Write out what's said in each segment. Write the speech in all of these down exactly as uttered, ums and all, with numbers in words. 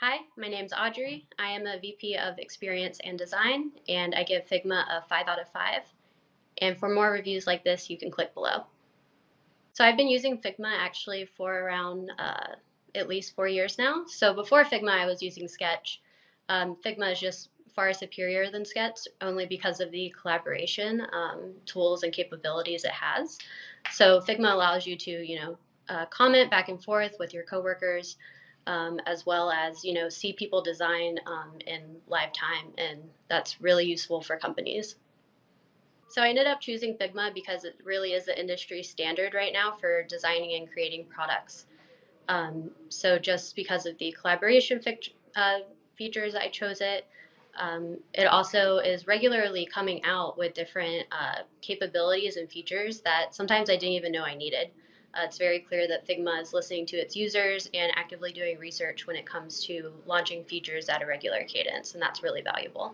Hi, my name's Audrey. I am a V P of Experience and Design, and I give Figma a five out of five. And for more reviews like this, you can click below. So I've been using Figma actually for around uh, at least four years now. So before Figma, I was using Sketch. Um, Figma is just far superior than Sketch, only because of the collaboration um, tools and capabilities it has. So Figma allows you to, you know, uh, comment back and forth with your coworkers, Um, as well as, you know, see people design um, in live time, and that's really useful for companies. So I ended up choosing Figma because it really is the industry standard right now for designing and creating products. Um, so just because of the collaboration uh, features, I chose it. Um, it also is regularly coming out with different uh, capabilities and features that sometimes I didn't even know I needed. Uh, it's very clear that Figma is listening to its users and actively doing research when it comes to launching features at a regular cadence, and that's really valuable.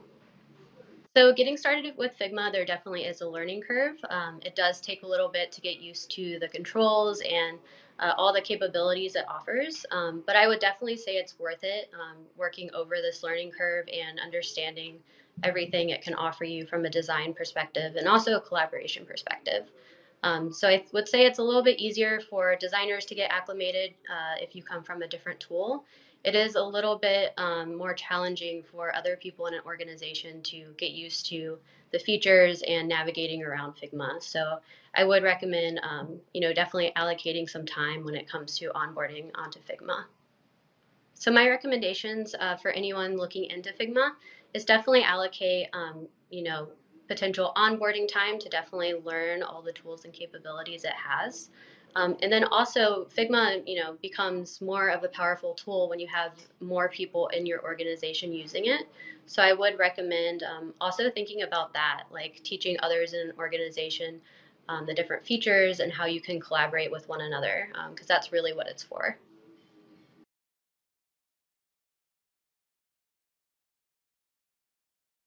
So getting started with Figma, there definitely is a learning curve. Um, it does take a little bit to get used to the controls and uh, all the capabilities it offers, um, but I would definitely say it's worth it um, working over this learning curve and understanding everything it can offer you from a design perspective and also a collaboration perspective. Um, so I would say it's a little bit easier for designers to get acclimated uh, if you come from a different tool. It is a little bit um, more challenging for other people in an organization to get used to the features and navigating around Figma. So I would recommend, um, you know, definitely allocating some time when it comes to onboarding onto Figma. So my recommendations uh, for anyone looking into Figma is definitely allocate, um, you know, potential onboarding time to definitely learn all the tools and capabilities it has. Um, and then also Figma, you know, becomes more of a powerful tool when you have more people in your organization using it. So I would recommend um, also thinking about that, like teaching others in an organization um, the different features and how you can collaborate with one another, because um, that's really what it's for.